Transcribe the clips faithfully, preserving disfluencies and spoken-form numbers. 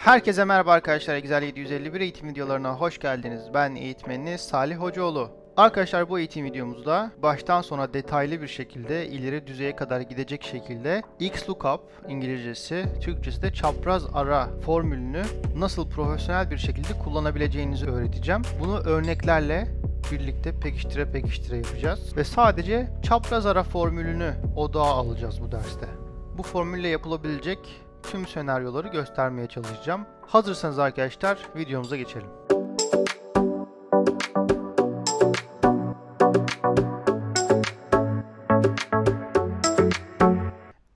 Herkese merhaba arkadaşlar, Excel yedi yüz elli bir eğitim videolarına hoş geldiniz. Ben eğitmeniniz Salih Hocaoğlu. Arkadaşlar, bu eğitim videomuzda baştan sona detaylı bir şekilde ileri düzeye kadar gidecek şekilde XLOOKUP İngilizcesi, Türkçesi de çaprazara formülünü nasıl profesyonel bir şekilde kullanabileceğinizi öğreteceğim. Bunu örneklerle birlikte pekiştire pekiştire yapacağız ve sadece çaprazara formülünü odağa alacağız bu derste. Bu formülle yapılabilecek tüm senaryoları göstermeye çalışacağım. Hazırsanız arkadaşlar, videomuza geçelim.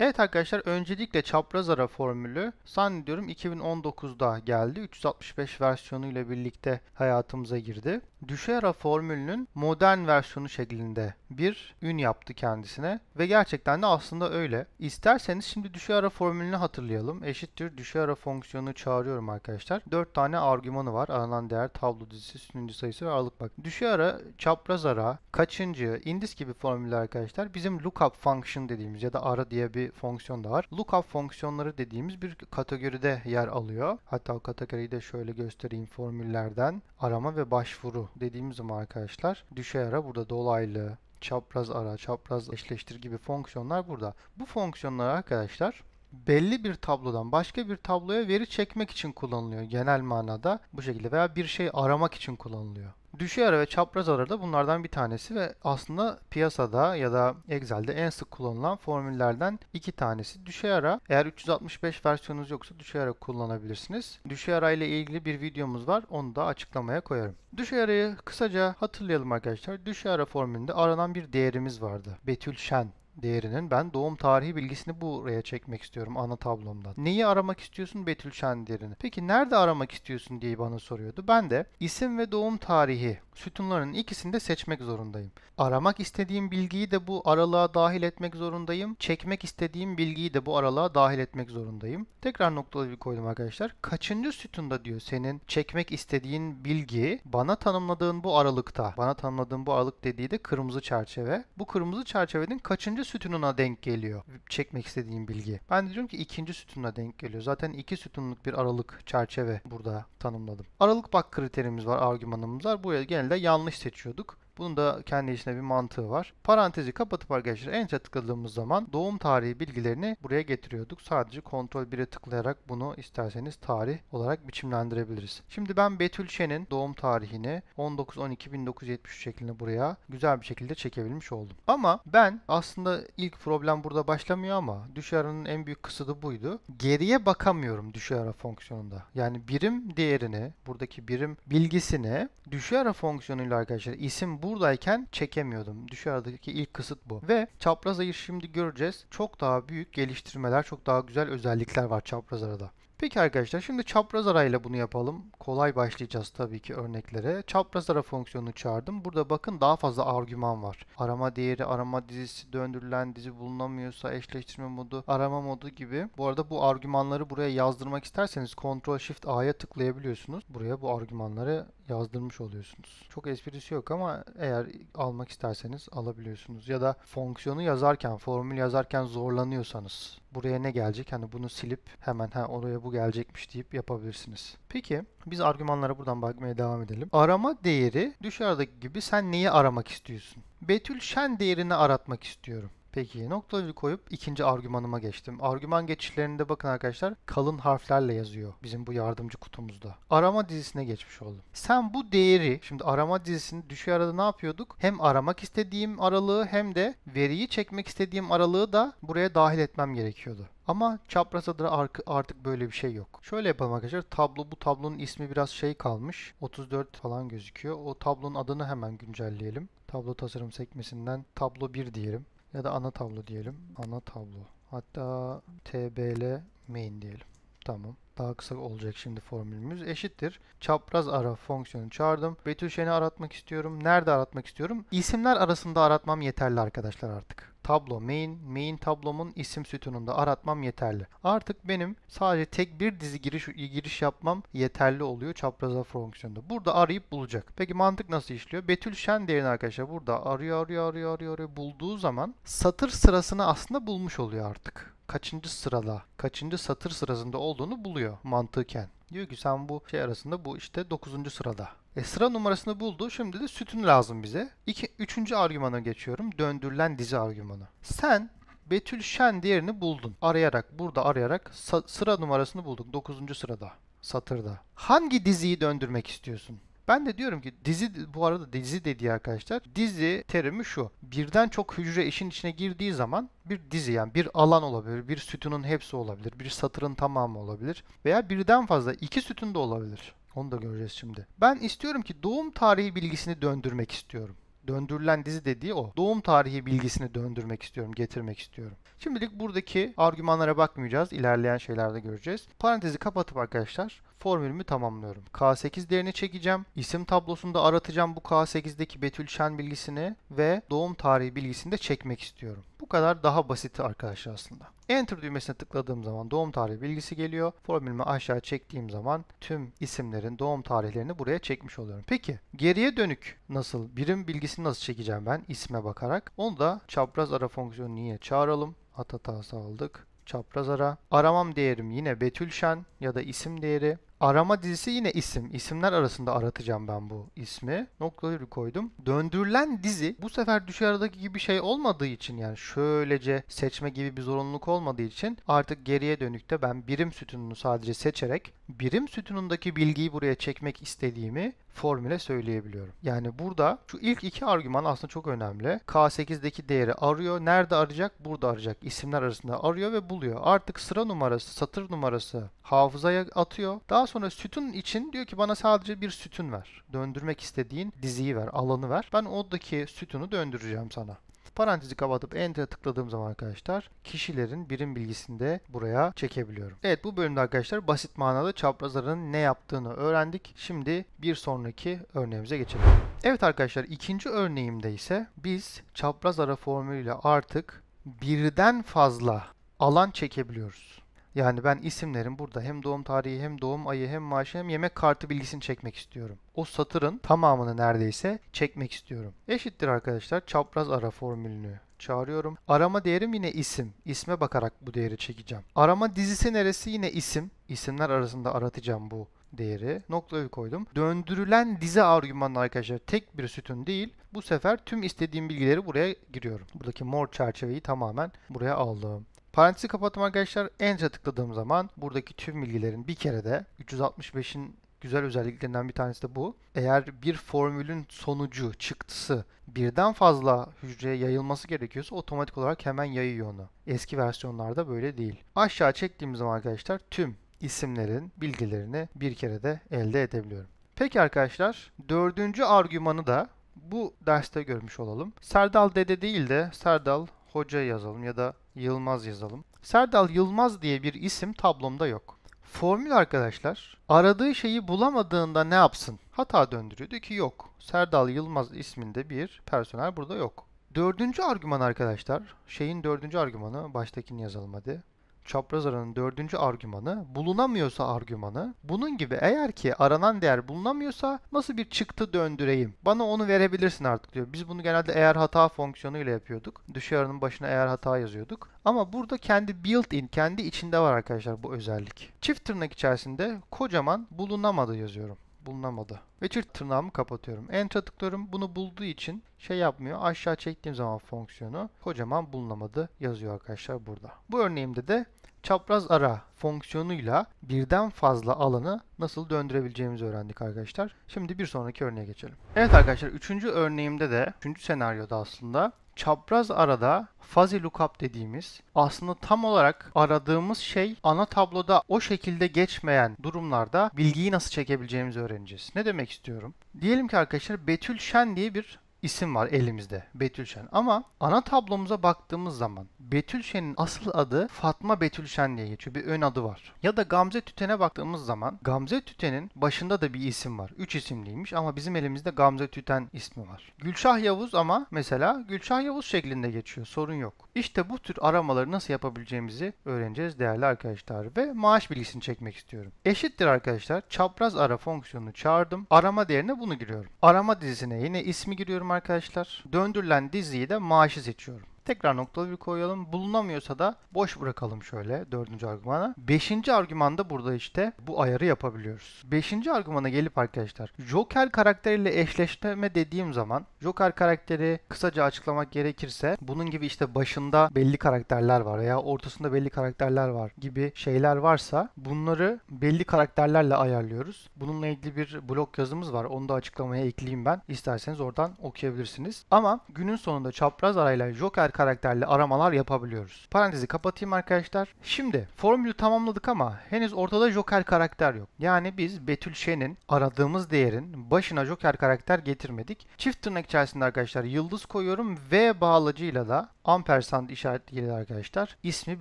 Evet arkadaşlar, öncelikle çaprazara formülü zannediyorum iki bin on dokuzda geldi. üç yüz altmış beş versiyonu ile birlikte hayatımıza girdi. Düşeyara formülünün modern versiyonu şeklinde bir ün yaptı kendisine ve gerçekten de aslında öyle. İsterseniz şimdi Düşeyara formülünü hatırlayalım. Eşittir Düşeyara fonksiyonu çağırıyorum arkadaşlar. dört tane argümanı var. Aranan değer, tablo dizisi, sütuncu sayısı ve aralık. Bak, Düşeyara, çaprazara, kaçıncı, indis gibi formüller arkadaşlar bizim lookup function dediğimiz ya da ara diye bir fonksiyon da var. Lookup fonksiyonları dediğimiz bir kategoride yer alıyor. Hatta o kategoriyi de şöyle göstereyim. Formüllerden arama ve başvuru dediğimiz zaman arkadaşlar Düşeyara burada, dolaylı, çapraz ara, çapraz eşleştir gibi fonksiyonlar burada. Bu fonksiyonlar arkadaşlar belli bir tablodan başka bir tabloya veri çekmek için kullanılıyor. Genel manada bu şekilde veya bir şey aramak için kullanılıyor. Düşeyara ve çaprazara da bunlardan bir tanesi ve aslında piyasada ya da Excel'de en sık kullanılan formüllerden iki tanesi. Düşeyara, eğer üç yüz altmış beş versiyonunuz yoksa Düşeyara kullanabilirsiniz. Düşeyara ile ilgili bir videomuz var, onu da açıklamaya koyarım. Düşeyara'yı kısaca hatırlayalım arkadaşlar. Düşeyara formülünde aranan bir değerimiz vardı. Betülşen değerinin ben doğum tarihi bilgisini buraya çekmek istiyorum ana tablomdan. Neyi aramak istiyorsun? Betülşen değerini. Peki nerede aramak istiyorsun diye bana soruyordu. Ben de isim ve doğum tarihi sütunlarının ikisini de seçmek zorundayım. Aramak istediğim bilgiyi de bu aralığa dahil etmek zorundayım. Çekmek istediğim bilgiyi de bu aralığa dahil etmek zorundayım. Tekrar noktalı bir koydum arkadaşlar. Kaçıncı sütunda diyor senin çekmek istediğin bilgi bana tanımladığın bu aralıkta. Bana tanımladığın bu aralık dediği de kırmızı çerçeve. Bu kırmızı çerçevenin kaçıncı sütununa denk geliyor çekmek istediğim bilgi? Ben diyorum ki ikinci sütununa denk geliyor. Zaten iki sütunluk bir aralık çerçeve burada tanımladım. Aralık bak kriterimiz var, argümanımız var. Buraya genelde yanlış seçiyorduk. Bunun da kendi içinde bir mantığı var. Parantezi kapatıp arkadaşlar enter'e tıkladığımız zaman doğum tarihi bilgilerini buraya getiriyorduk. Sadece kontrol bir'e tıklayarak bunu isterseniz tarih olarak biçimlendirebiliriz. Şimdi ben Betülşen'in doğum tarihini on dokuz on iki bin dokuz yüz yetmiş üç şeklinde buraya güzel bir şekilde çekebilmiş oldum. Ama ben aslında ilk problem burada başlamıyor ama Düşeyara'nın en büyük kısıtı buydu. Geriye bakamıyorum Düşeyara fonksiyonunda. Yani birim değerini, buradaki birim bilgisini Düşeyara fonksiyonuyla arkadaşlar isim buradayken çekemiyordum. Düşeyaradaki ilk kısıt bu. Ve çaprazarayı şimdi göreceğiz. Çok daha büyük geliştirmeler, çok daha güzel özellikler var çaprazarada. Peki arkadaşlar, şimdi çaprazarayla bunu yapalım. Kolay başlayacağız tabii ki örneklere. Çaprazara fonksiyonunu çağırdım. Burada bakın daha fazla argüman var. Arama değeri, arama dizisi, döndürülen dizi bulunamıyorsa, eşleştirme modu, arama modu gibi. Bu arada bu argümanları buraya yazdırmak isterseniz kontrol shift a'ya tıklayabiliyorsunuz. Buraya bu argümanları yazdırmış oluyorsunuz. Çok esprisi yok ama eğer almak isterseniz alabiliyorsunuz. Ya da fonksiyonu yazarken, formül yazarken zorlanıyorsanız buraya ne gelecek? Hani bunu silip hemen ha oraya bu gelecekmiş deyip yapabilirsiniz. Peki biz argümanlara buradan bakmaya devam edelim. Arama değeri Düşeyara'daki gibi sen neyi aramak istiyorsun? Betülşen değerini aratmak istiyorum. Peki noktaları koyup ikinci argümanıma geçtim. Argüman geçişlerinde bakın arkadaşlar kalın harflerle yazıyor bizim bu yardımcı kutumuzda. Arama dizisine geçmiş oldum. Sen bu değeri, şimdi arama dizisini Düşeyara'da ne yapıyorduk? Hem aramak istediğim aralığı hem de veriyi çekmek istediğim aralığı da buraya dahil etmem gerekiyordu. Ama çaprazarada artık böyle bir şey yok. Şöyle yapalım arkadaşlar. Tablo, bu tablonun ismi biraz şey kalmış. otuz dört falan gözüküyor. O tablonun adını hemen güncelleyelim. Tablo tasarım sekmesinden tablo bir diyelim. Ya da ana tablo diyelim. Ana tablo. Hatta tbl main diyelim. Tamam. Daha kısa olacak şimdi formülümüz. Eşittir çaprazara fonksiyonu çağırdım. Betülşen'i aratmak istiyorum. Nerede aratmak istiyorum? İsimler arasında aratmam yeterli arkadaşlar artık. Tablo main, main tablomun isim sütununda aratmam yeterli. Artık benim sadece tek bir dizi giriş giriş yapmam yeterli oluyor çaprazara fonksiyonunda. Burada arayıp bulacak. Peki mantık nasıl işliyor? Betülşen değerini arkadaşlar burada arıyor, arıyor, arıyor, arıyor, arıyor bulduğu zaman satır sırasını aslında bulmuş oluyor artık. kaçıncı sırada, kaçıncı satır sırasında olduğunu buluyor mantıken. Diyor ki sen bu şey arasında bu işte dokuzuncu sırada. E sıra numarasını buldu. Şimdi de sütun lazım bize. üç. argümana geçiyorum. Döndürülen dizi argümanı. Sen Betülşen diğerini buldun. Arayarak, burada arayarak sıra numarasını bulduk. dokuzuncu sırada, satırda. Hangi diziyi döndürmek istiyorsun? Ben de diyorum ki dizi, bu arada dizi dediği arkadaşlar, dizi terimi şu. Birden çok hücre işin içine girdiği zaman bir dizi, yani bir alan olabilir, bir sütunun hepsi olabilir, bir satırın tamamı olabilir veya birden fazla iki sütun da olabilir. Onu da göreceğiz şimdi. Ben istiyorum ki doğum tarihi bilgisini döndürmek istiyorum. Döndürülen dizi dediği o. Doğum tarihi bilgisini döndürmek istiyorum, getirmek istiyorum. Şimdilik buradaki argümanlara bakmayacağız. İlerleyen şeylerde göreceğiz. Parantezi kapatıp arkadaşlar formülümü tamamlıyorum. K sekiz değerini çekeceğim. İsim tablosunda aratacağım bu K sekiz'deki Betülşen bilgisini ve doğum tarihi bilgisini de çekmek istiyorum. Bu kadar, daha basit arkadaşlar aslında. Enter düğmesine tıkladığım zaman doğum tarihi bilgisi geliyor. Formülümü aşağı çektiğim zaman tüm isimlerin doğum tarihlerini buraya çekmiş oluyorum. Peki geriye dönük nasıl, birim bilgisini nasıl çekeceğim ben isme bakarak? Onu da çapraz ara fonksiyonu niye çağıralım? At hatası aldık. Çapraz ara. Aramam değerim yine Betülşen ya da isim değeri. Arama dizisi yine isim. İsimler arasında aratacağım ben bu ismi. Noktaları koydum. Döndürülen dizi bu sefer Düşeyara'daki gibi bir şey olmadığı için, yani şöylece seçme gibi bir zorunluluk olmadığı için artık geriye dönük de ben birim sütununu sadece seçerek birim sütunundaki bilgiyi buraya çekmek istediğimi formüle söyleyebiliyorum. Yani burada şu ilk iki argüman aslında çok önemli. K sekiz'deki değeri arıyor. Nerede arayacak? Burada arayacak. İsimler arasında arıyor ve buluyor. Artık sıra numarası, satır numarası hafızaya atıyor. Daha sonra sütun için diyor ki bana sadece bir sütun ver. Döndürmek istediğin diziyi ver, alanı ver. Ben oradaki sütunu döndüreceğim sana. Parantezi kapatıp Enter'a tıkladığım zaman arkadaşlar kişilerin birim bilgisini de buraya çekebiliyorum. Evet, bu bölümde arkadaşlar basit manada çaprazaranın ne yaptığını öğrendik. Şimdi bir sonraki örneğimize geçelim. Evet arkadaşlar, ikinci örneğimde ise biz çaprazara formülüyle artık birden fazla alan çekebiliyoruz. Yani ben isimlerin burada hem doğum tarihi, hem doğum ayı, hem maaşı, hem yemek kartı bilgisini çekmek istiyorum. O satırın tamamını neredeyse çekmek istiyorum. Eşittir arkadaşlar çapraz ara formülünü çağırıyorum. Arama değerim yine isim. İsme bakarak bu değeri çekeceğim. Arama dizisi neresi? Yine isim. İsimler arasında aratacağım bu değeri. Noktayı koydum. Döndürülen dizi argümanı arkadaşlar tek bir sütun değil. Bu sefer tüm istediğim bilgileri buraya giriyorum. Buradaki mor çerçeveyi tamamen buraya aldım. Parantezi kapattım arkadaşlar. Enter'a tıkladığım zaman buradaki tüm bilgilerin bir kere de üç yüz altmış beş'in güzel özelliklerinden bir tanesi de bu. Eğer bir formülün sonucu, çıktısı birden fazla hücreye yayılması gerekiyorsa otomatik olarak hemen yayıyor onu. Eski versiyonlarda böyle değil. Aşağı çektiğimiz zaman arkadaşlar tüm isimlerin bilgilerini bir kere de elde edebiliyorum. Peki arkadaşlar, dördüncü argümanı da bu derste görmüş olalım. Serdal Dede değil de Serdal Hoca yazalım ya da Yılmaz yazalım. Serdal Yılmaz diye bir isim tablomda yok. Formül arkadaşlar aradığı şeyi bulamadığında ne yapsın? Hata döndürüyor. Diyor ki yok. Serdal Yılmaz isminde bir personel burada yok. Dördüncü argüman arkadaşlar. Şeyin dördüncü argümanı. Baştakini yazalım hadi. Çaprazaranın dördüncü argümanı. Bulunamıyorsa argümanı. Bunun gibi eğer ki aranan değer bulunamıyorsa nasıl bir çıktı döndüreyim? Bana onu verebilirsin artık diyor. Biz bunu genelde eğer hata fonksiyonu ile yapıyorduk. Düşeyara'nın başına eğer hata yazıyorduk. Ama burada kendi built-in, kendi içinde var arkadaşlar bu özellik. Çift tırnak içerisinde kocaman bulunamadı yazıyorum. Bulunamadı. Ve çift tırnağımı kapatıyorum. Enter'a tıklıyorum. Bunu bulduğu için şey yapmıyor. Aşağı çektiğim zaman fonksiyonu kocaman bulunamadı yazıyor arkadaşlar burada. Bu örneğimde de çapraz ara fonksiyonuyla birden fazla alanı nasıl döndürebileceğimizi öğrendik arkadaşlar. Şimdi bir sonraki örneğe geçelim. Evet arkadaşlar, üçüncü örneğimde de, üçüncü senaryoda aslında çapraz arada fuzzy lookup dediğimiz, aslında tam olarak aradığımız şey ana tabloda o şekilde geçmeyen durumlarda bilgiyi nasıl çekebileceğimizi öğreneceğiz. Ne demek istiyorum? Diyelim ki arkadaşlar Betülşen diye bir isim var elimizde. Betülşen. Ama ana tablomuza baktığımız zaman Betülşen'in asıl adı Fatma Betülşen diye geçiyor. Bir ön adı var. Ya da Gamze Tüten'e baktığımız zaman Gamze Tüten'in başında da bir isim var. Üç isimliymiş ama bizim elimizde Gamze Tüten ismi var. Gülşah Yavuz ama mesela Gülşah Yavuz şeklinde geçiyor. Sorun yok. İşte bu tür aramaları nasıl yapabileceğimizi öğreneceğiz değerli arkadaşlar. Ve maaş bilgisini çekmek istiyorum. Eşittir arkadaşlar. Çapraz ara fonksiyonunu çağırdım. Arama değerine bunu giriyorum. Arama dizisine yine ismi giriyorum arkadaşlar. Döndürülen diziyi de maaşı seçiyorum. Tekrar noktalı bir koyalım. Bulunamıyorsa da boş bırakalım şöyle dördüncü argümana. beşinci argümanda burada işte bu ayarı yapabiliyoruz. beşinci argümana gelip arkadaşlar Joker karakteriyle eşleştirme dediğim zaman Joker karakteri kısaca açıklamak gerekirse bunun gibi işte başında belli karakterler var veya ortasında belli karakterler var gibi şeyler varsa bunları belli karakterlerle ayarlıyoruz. Bununla ilgili bir blog yazımız var. Onu da açıklamaya ekleyeyim ben. İsterseniz oradan okuyabilirsiniz. Ama günün sonunda çapraz arayla Joker karakterli aramalar yapabiliyoruz. Parantezi kapatayım arkadaşlar. Şimdi formülü tamamladık ama henüz ortada Joker karakter yok. Yani biz Betülşen'in aradığımız değerin başına Joker karakter getirmedik. Çift tırnak içerisinde arkadaşlar yıldız koyuyorum ve bağlacıyla da ampersand işaretiyle arkadaşlar ismi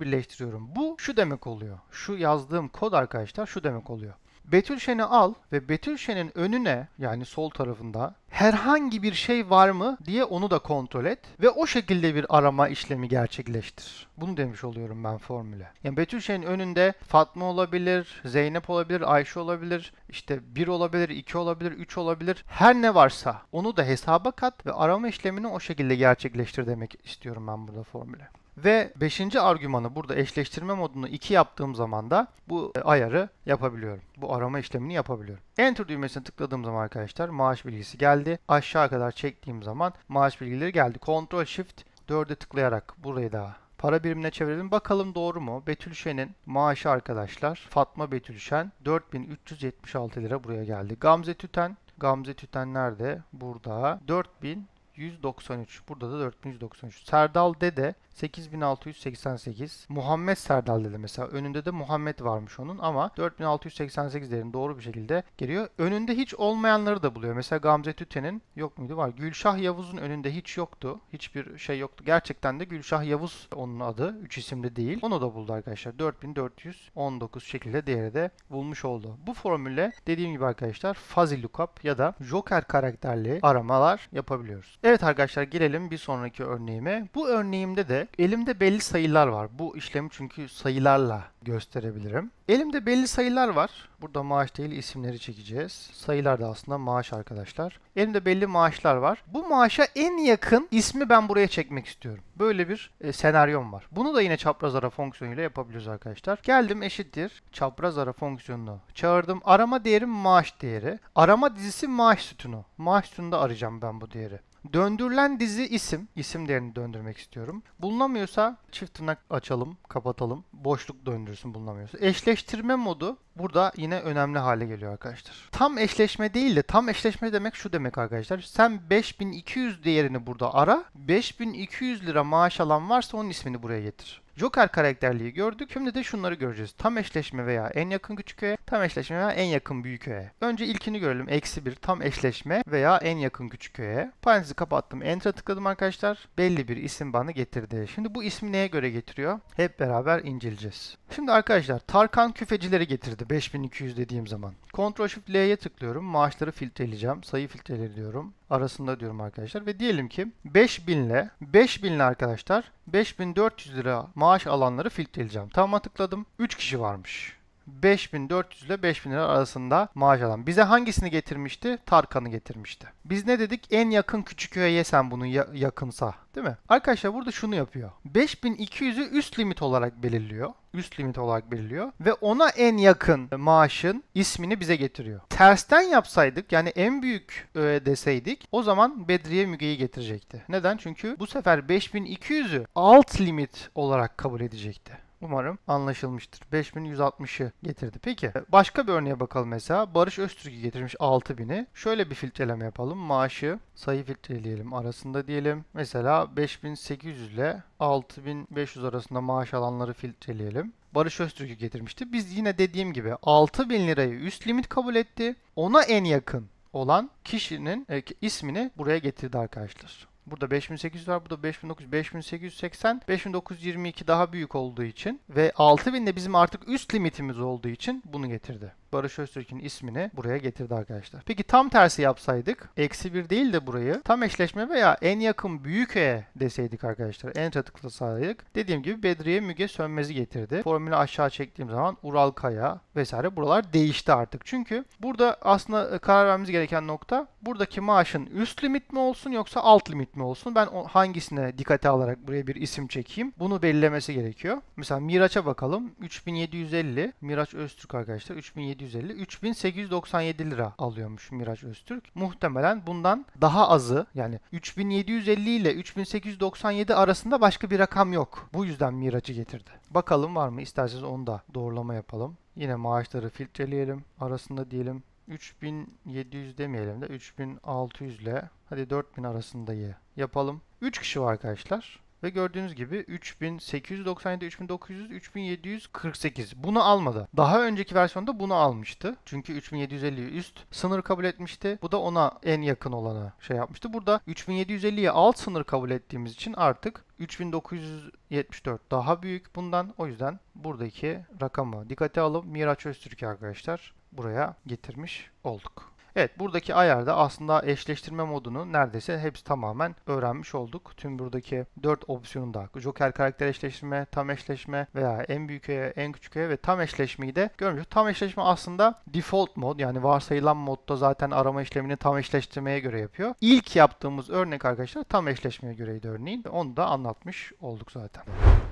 birleştiriyorum. Bu şu demek oluyor. Şu yazdığım kod arkadaşlar şu demek oluyor. Betülşen'i al ve Betülşen'in önüne yani sol tarafında herhangi bir şey var mı diye onu da kontrol et ve o şekilde bir arama işlemi gerçekleştir. Bunu demiş oluyorum ben formüle. Yani Betülşen'in önünde Fatma olabilir, Zeynep olabilir, Ayşe olabilir, işte bir olabilir, iki olabilir, üç olabilir. Her ne varsa onu da hesaba kat ve arama işlemini o şekilde gerçekleştir demek istiyorum ben burada formüle. Ve beşinci argümanı burada eşleştirme modunu iki yaptığım zaman da bu ayarı yapabiliyorum. Bu arama işlemini yapabiliyorum. Enter düğmesine tıkladığım zaman arkadaşlar maaş bilgisi geldi. Aşağı kadar çektiğim zaman maaş bilgileri geldi. Ctrl Shift dörde tıklayarak burayı da para birimine çevirelim. Bakalım doğru mu? Betülşen'in maaşı arkadaşlar Fatma Betülşen dört bin üç yüz yetmiş altı lira buraya geldi. Gamze Tüten. Gamze Tüten nerede? Burada. dört bin yüz doksan üç. Burada da dört bin yüz doksan üç. Serdal Dede sekiz bin altı yüz seksen sekiz. Muhammed Serdal Dede mesela. Önünde de Muhammed varmış onun ama dört bin altı yüz seksen sekiz değerini doğru bir şekilde geliyor. Önünde hiç olmayanları da buluyor. Mesela Gamze Tüten'in yok muydu? Var. Gülşah Yavuz'un önünde hiç yoktu. Hiçbir şey yoktu. Gerçekten de Gülşah Yavuz onun adı. Üç isimli değil. Onu da buldu arkadaşlar. dört bin dört yüz on dokuz şekilde değeri de bulmuş oldu. Bu formülle dediğim gibi arkadaşlar fuzzy lookup ya da Joker karakterli aramalar yapabiliyoruz. Evet arkadaşlar gelelim bir sonraki örneğime. Bu örneğimde de elimde belli sayılar var. Bu işlemi çünkü sayılarla gösterebilirim. Elimde belli sayılar var. Burada maaş değil isimleri çekeceğiz. Sayılar da aslında maaş arkadaşlar. Elimde belli maaşlar var. Bu maaşa en yakın ismi ben buraya çekmek istiyorum. Böyle bir e, senaryom var. Bunu da yine çaprazara fonksiyonuyla yapabiliyoruz arkadaşlar. Geldim eşittir. Çaprazara fonksiyonunu çağırdım. Arama değerim maaş değeri. Arama dizisi maaş sütunu. Maaş sütununda arayacağım ben bu değeri. Döndürülen dizi isim. İsim değerini döndürmek istiyorum. Bulunamıyorsa çift tırnak açalım, kapatalım. Boşluk döndürsün bulunamıyorsa. Eşleştirme modu burada yine önemli hale geliyor arkadaşlar. Tam eşleşme değil de tam eşleşme demek şu demek arkadaşlar. Sen beş bin iki yüz değerini burada ara. beş bin iki yüz lira maaş alan varsa onun ismini buraya getir. Joker karakterliği gördük. Şimdi de şunları göreceğiz. Tam eşleşme veya en yakın küçük köye, tam eşleşme veya en yakın büyük köye. Önce ilkini görelim. Eksi bir tam eşleşme veya en yakın küçük köye. Parantezi kapattım. Enter'a tıkladım arkadaşlar. Belli bir isim bana getirdi. Şimdi bu ismi neye göre getiriyor? Hep beraber inceleyeceğiz. Şimdi arkadaşlar Tarkan küfecileri getirdi beş bin iki yüz dediğim zaman. Ctrl Shift L'ye tıklıyorum. Maaşları filtreleyeceğim. Sayı filtreleri diyorum. Arasında diyorum arkadaşlar ve diyelim ki beş bin ile beş bin ile arkadaşlar beş bin dört yüz lira maaş alanları filtreleyeceğim. Tamam tıkladım. üç kişi varmış. beş bin dört yüz ile beş bin lira arasında maaş alan. Bize hangisini getirmişti? Tarkan'ı getirmişti. Biz ne dedik? En yakın küçükköy'e sen bunu ya yakınsa. Değil mi? Arkadaşlar burada şunu yapıyor. beş bin iki yüzü üst limit olarak belirliyor. Üst limit olarak belirliyor. Ve ona en yakın maaşın ismini bize getiriyor. Tersten yapsaydık yani en büyük e, deseydik o zaman Bedriye Müge'yi getirecekti. Neden? Çünkü bu sefer beş bin iki yüzü alt limit olarak kabul edecekti. Umarım anlaşılmıştır. beş bin yüz altmışı getirdi. Peki başka bir örneğe bakalım mesela. Barış Öztürk'ü getirmiş altı bini. Şöyle bir filtreleme yapalım. Maaşı sayı filtreleyelim. Arasında diyelim. Mesela beş bin sekiz yüz ile altı bin beş yüz arasında maaş alanları filtreleyelim. Barış Öztürk'ü getirmişti. Biz yine dediğim gibi altı bin lirayı üst limit kabul etti. Ona en yakın olan kişinin e, ismini buraya getirdi arkadaşlar. Burada beş bin sekiz yüz var. Burada beş bin dokuz yüz, beş bin sekiz yüz seksen, beş bin dokuz yüz yirmi iki daha büyük olduğu için ve altı bin de bizim artık üst limitimiz olduğu için bunu getirdi. Barış Öztürk'ün ismini buraya getirdi arkadaşlar. Peki tam tersi yapsaydık, eksi bir değil de burayı tam eşleşme veya en yakın büyük e deseydik arkadaşlar, enter'a tıklasaydık, dediğim gibi Bedriye Müge Sönmez'i getirdi. Formülü aşağı çektiğim zaman Ural Kaya vesaire, buralar değişti artık. Çünkü burada aslında karar vermemiz gereken nokta, buradaki maaşın üst limit mi olsun yoksa alt limit mi olsun? Ben hangisine dikkate alarak buraya bir isim çekeyim? Bunu belirlemesi gerekiyor. Mesela Miraç'a bakalım. üç bin yedi yüz elli Miraç Öztürk arkadaşlar. üç bin yedi yüz elli üç bin sekiz yüz doksan yedi lira alıyormuş Miraç Öztürk. Muhtemelen bundan daha azı, yani üç bin yedi yüz elli ile üç bin sekiz yüz doksan yedi arasında başka bir rakam yok. Bu yüzden Miraç'ı getirdi. Bakalım var mı? İsterseniz onu da doğrulama yapalım. Yine maaşları filtreleyelim. Arasında diyelim. üç bin yedi yüz demeyelim de üç bin altı yüz ile hadi dört bin arasındayı yapalım. üç kişi var arkadaşlar. Ve gördüğünüz gibi üç bin sekiz yüz doksan yedi, üç bin dokuz yüz, üç bin yedi yüz kırk sekiz. Bunu almadı. Daha önceki versiyonda bunu almıştı. Çünkü üç bin yedi yüz elliyi üst sınır kabul etmişti. Bu da ona en yakın olana şey yapmıştı. Burada üç bin yedi yüz elliyi alt sınır kabul ettiğimiz için artık üç bin dokuz yüz yetmiş dört daha büyük bundan. O yüzden buradaki rakamı dikkate alıp Miraç Öztürk arkadaşlar buraya getirmiş olduk. Evet, buradaki ayarda aslında eşleştirme modunu neredeyse hepsi tamamen öğrenmiş olduk. Tüm buradaki dört opsiyonu da, joker karakter eşleştirme, tam eşleşme veya en büyük öğe, en küçük öğe ve tam eşleşmeyi de görmüştük. Tam eşleşme aslında default mod, yani varsayılan modda zaten arama işlemini tam eşleştirmeye göre yapıyor. İlk yaptığımız örnek arkadaşlar tam eşleşmeye göreydi örneğin. Onu da anlatmış olduk zaten.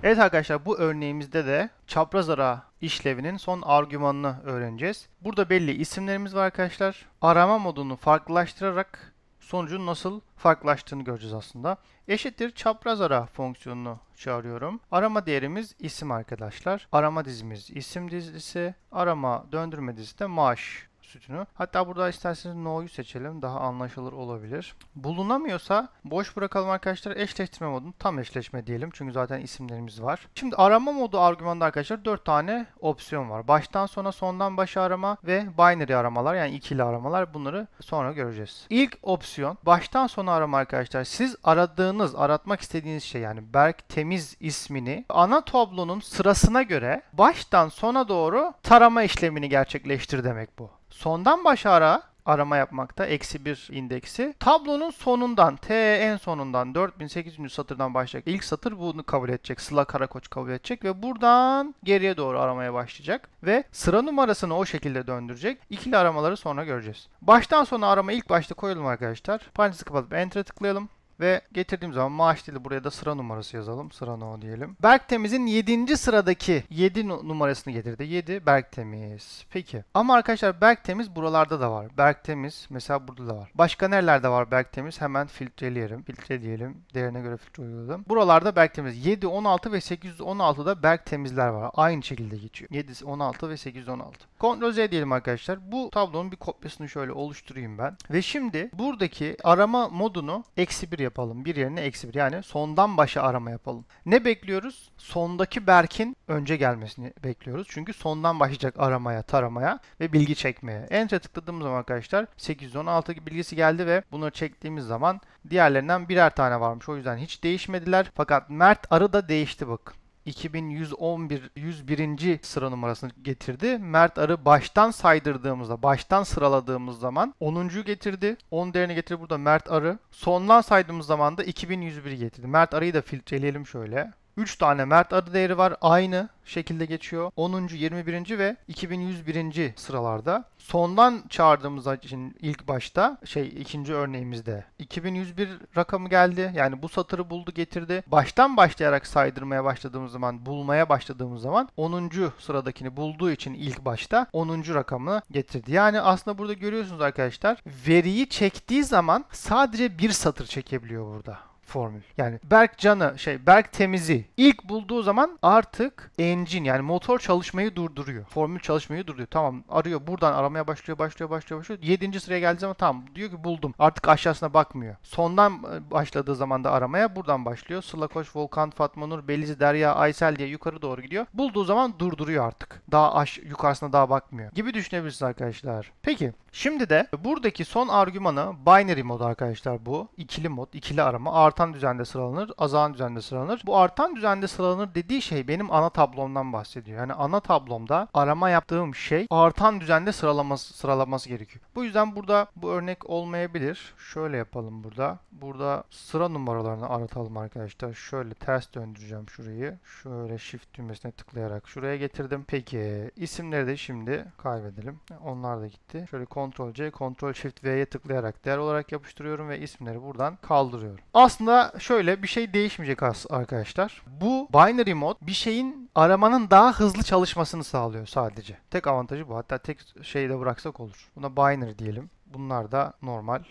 Evet arkadaşlar, bu örneğimizde de çaprazara işlevinin son argümanını öğreneceğiz. Burada belli isimlerimiz var arkadaşlar. Arama modunu farklılaştırarak sonucun nasıl farklılaştığını göreceğiz aslında. Eşittir çaprazara fonksiyonunu çağırıyorum. Arama değerimiz isim arkadaşlar. Arama dizimiz isim dizisi. Arama döndürme dizisi de maaş sütunu. Hatta burada isterseniz no'yu seçelim. Daha anlaşılır olabilir. Bulunamıyorsa boş bırakalım arkadaşlar. Eşleştirme modunu tam eşleşme diyelim. Çünkü zaten isimlerimiz var. Şimdi arama modu argümanında arkadaşlar dört tane opsiyon var. Baştan sona, sondan başa arama ve binary aramalar, yani ikili aramalar. Bunları sonra göreceğiz. İlk opsiyon baştan sona arama arkadaşlar. Siz aradığınız, aratmak istediğiniz şey, yani Berk Temiz ismini ana tablonun sırasına göre baştan sona doğru tarama işlemini gerçekleştir demek bu. Sondan başa ara, arama yapmakta eksi bir indeksi. Tablonun sonundan, T en sonundan dört bin sekiz yüz satırdan başlayacak. İlk satır bunu kabul edecek. Sıla Karakoç kabul edecek ve buradan geriye doğru aramaya başlayacak. Ve sıra numarasını o şekilde döndürecek. İkili aramaları sonra göreceğiz. Baştan sona arama ilk başta koyalım arkadaşlar. Parantezi kapatıp enter'a tıklayalım. Ve getirdiğim zaman maaş dili, buraya da sıra numarası yazalım. Sıra no diyelim. Berk Temiz'in yedinci sıradaki yedi numarasını getirdi. yedi Berk Temiz. Peki. Ama arkadaşlar Berk Temiz buralarda da var. Berk Temiz mesela burada da var. Başka nerelerde var Berk Temiz? Hemen filtreleyelim. Filtre diyelim. Değerine göre filtre uyguladım. Buralarda Berk Temiz. yedi, on altı ve sekiz yüz on altıda Berk Temizler var. Aynı şekilde geçiyor. yedi, on altı ve sekiz yüz on altı. Ctrl Z diyelim arkadaşlar. Bu tablonun bir kopyasını şöyle oluşturayım ben. Ve şimdi buradaki arama modunu eksi bir yapalım. yapalım. Bir yerine eksi bir. Yani sondan başa arama yapalım. Ne bekliyoruz? Sondaki Berk'in önce gelmesini bekliyoruz. Çünkü sondan başlayacak aramaya, taramaya ve bilgi çekmeye. Enter'a tıkladığımız zaman arkadaşlar sekiz yüz on altı bilgisi geldi ve bunu çektiğimiz zaman diğerlerinden birer tane varmış. O yüzden hiç değişmediler. Fakat Mert Arı da değişti bakın. iki bin yüz on bir yüz birinci sıra numarasını getirdi. Mert Arı baştan saydırdığımızda, baştan sıraladığımız zaman onuncuyu getirdi. on değerini getirdi burada Mert Arı. Sondan saydığımız zaman da iki bin yüz biri getirdi. Mert Arı'yı da filtreleyelim şöyle. üç tane Mert Arı değeri var. Aynı şekilde geçiyor. onuncu, yirmi birinci ve iki bin yüz birinci sıralarda. Sondan çağırdığımız için ilk başta şey ikinci örneğimizde iki bin yüz bir rakamı geldi. Yani bu satırı buldu, getirdi. Baştan başlayarak saydırmaya başladığımız zaman, bulmaya başladığımız zaman onuncu sıradakini bulduğu için ilk başta onuncu rakamını getirdi. Yani aslında burada görüyorsunuz arkadaşlar, veriyi çektiği zaman sadece bir satır çekebiliyor burada. Formül. Yani Berk Can'ı, şey Berk Temiz'i ilk bulduğu zaman artık engine, yani motor çalışmayı durduruyor. Formül çalışmayı durduruyor. Tamam, arıyor. Buradan aramaya başlıyor, başlıyor, başlıyor, başlıyor. yedinci sıraya geldiği zaman tamam diyor ki buldum. Artık aşağısına bakmıyor. Sondan başladığı zaman da aramaya buradan başlıyor. Sıla Koç, Volkan, Fatma Nur, Beliz, Derya, Aysel diye yukarı doğru gidiyor. Bulduğu zaman durduruyor artık. Daha aş yukarısına daha bakmıyor gibi düşünebilirsiniz arkadaşlar. Peki şimdi de buradaki son argümanı binary mod arkadaşlar bu. İkili mod, ikili arama. Artan artan düzende sıralanır, azalan düzende sıralanır. Bu artan düzende sıralanır dediği şey benim ana tablomdan bahsediyor. Yani ana tablomda arama yaptığım şey artan düzende sıralaması, sıralaması gerekiyor. Bu yüzden burada bu örnek olmayabilir. Şöyle yapalım burada. Burada sıra numaralarını aratalım arkadaşlar. Şöyle ters döndüreceğim şurayı. Şöyle shift düğmesine tıklayarak şuraya getirdim. Peki isimleri de şimdi kaybedelim. Onlar da gitti. Şöyle kontrol C, kontrol shift V'ye tıklayarak değer olarak yapıştırıyorum ve isimleri buradan kaldırıyorum. Aslında şöyle bir şey değişmeyecek arkadaşlar. Bu binary mode bir şeyin aramanın daha hızlı çalışmasını sağlıyor sadece. Tek avantajı bu. Hatta tek şeyi de bıraksak olur. Buna binary diyelim. Bunlar da normal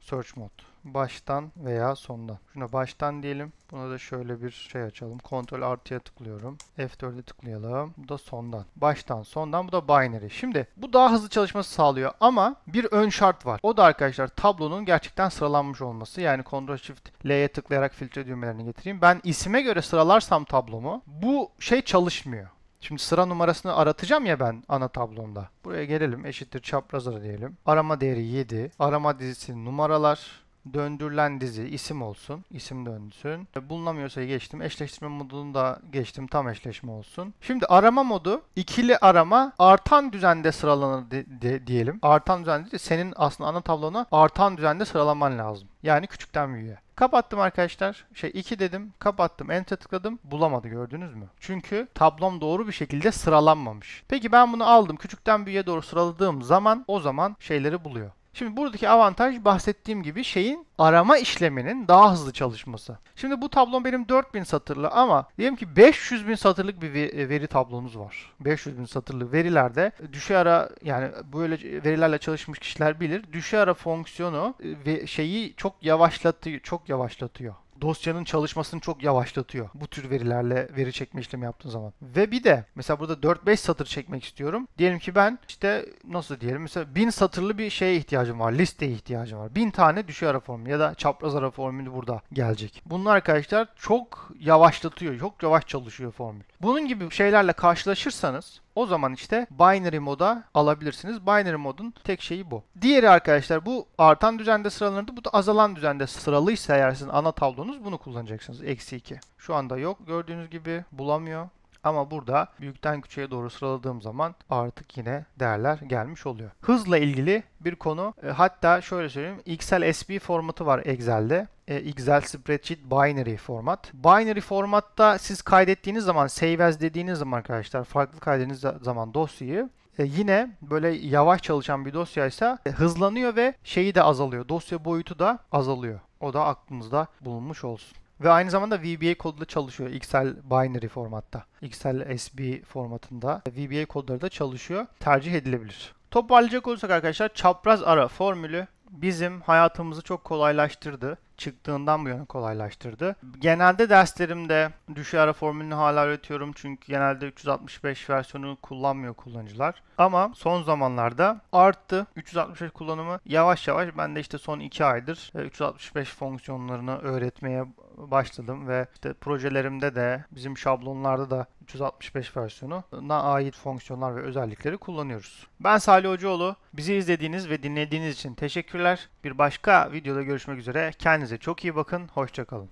search mode. Baştan veya sondan. Şuna baştan diyelim. Buna da şöyle bir şey açalım. kontrol artıya tıklıyorum. F dört'e tıklayalım. Bu da sondan. Baştan, sondan. Bu da binary. Şimdi bu daha hızlı çalışması sağlıyor ama bir ön şart var. O da arkadaşlar tablonun gerçekten sıralanmış olması. Yani kontrol shift L'ye tıklayarak filtre düğmelerini getireyim. Ben isime göre sıralarsam tablomu bu şey çalışmıyor. Şimdi sıra numarasını aratacağım ya ben ana tablomda. Buraya gelelim. Eşittir çaprazara diyelim. Arama değeri yedi. Arama dizisi numaralar. Döndürülen dizi isim olsun. İsim döndürsün. Bulunamıyorsa geçtim. Eşleştirme modunu da geçtim. Tam eşleşme olsun. Şimdi arama modu ikili arama artan düzende sıralanır de, de, diyelim. Artan düzende senin aslında ana tablona artan düzende sıralaman lazım. Yani küçükten büyüğe. Kapattım arkadaşlar. Şey iki dedim. Kapattım. Enter'e tıkladım. Bulamadı, gördünüz mü? Çünkü tablom doğru bir şekilde sıralanmamış. Peki ben bunu aldım. Küçükten büyüğe doğru sıraladığım zaman o zaman şeyleri buluyor. Şimdi buradaki avantaj bahsettiğim gibi şeyin arama işleminin daha hızlı çalışması. Şimdi bu tablom benim dört bin satırlı ama diyelim ki beş yüz bin satırlık bir veri tablonuz var. beş yüz bin satırlık verilerde Düşeyara, yani böyle verilerle çalışmış kişiler bilir. Düşeyara fonksiyonu ve şeyi çok yavaşlatıyor, çok yavaşlatıyor. Dosyanın çalışmasını çok yavaşlatıyor. Bu tür verilerle veri çekme işlemi yaptığın zaman. Ve bir de mesela burada dört beş satır çekmek istiyorum. Diyelim ki ben işte nasıl diyelim mesela bin satırlı bir şeye ihtiyacım var. Listeye ihtiyacım var. bin tane düşeyara formu ya da çaprazara formülü burada gelecek. Bunlar arkadaşlar çok yavaşlatıyor. Çok yavaş çalışıyor formül. Bunun gibi şeylerle karşılaşırsanız o zaman işte binary moda alabilirsiniz. Binary modun tek şeyi bu. Diğeri arkadaşlar bu artan düzende sıralanırdı. Bu da azalan düzende sıralıysa eğer sizin ana tablonuz, bunu kullanacaksınız. eksi iki. Şu anda yok. Gördüğünüz gibi bulamıyor. Ama burada büyükten küçüğe doğru sıraladığım zaman artık yine değerler gelmiş oluyor. Hızla ilgili bir konu. E, hatta şöyle söyleyeyim. Excel S B formatı var Excel'de. E, Excel Spreadsheet Binary format. Binary formatta siz kaydettiğiniz zaman, save as dediğiniz zaman arkadaşlar, farklı kaydettiğiniz zaman dosyayı, E yine böyle yavaş çalışan bir dosyaysa e, hızlanıyor ve şeyi de azalıyor. Dosya boyutu da azalıyor. O da aklınızda bulunmuş olsun. Ve aynı zamanda V B A kodla çalışıyor Excel binary formatta. Excel S B formatında V B A kodları da çalışıyor. Tercih edilebilir. Toparlayacak olursak arkadaşlar, çapraz ara formülü bizim hayatımızı çok kolaylaştırdı. Çıktığından bu yana kolaylaştırdı. Genelde derslerimde düşeyara formülünü hala öğretiyorum. Çünkü genelde üç yüz altmış beş versiyonu kullanmıyor kullanıcılar. Ama son zamanlarda arttı üç yüz altmış beş kullanımı. Yavaş yavaş ben de işte son iki aydır üç yüz altmış beş fonksiyonlarını öğretmeye başladım ve işte projelerimde de bizim şablonlarda da üç yüz altmış beş versiyonuna ait fonksiyonlar ve özellikleri kullanıyoruz. Ben Salih Hocaoğlu. Bizi izlediğiniz ve dinlediğiniz için teşekkürler. Bir başka videoda görüşmek üzere. Kendinize çok iyi bakın. Hoşça kalın.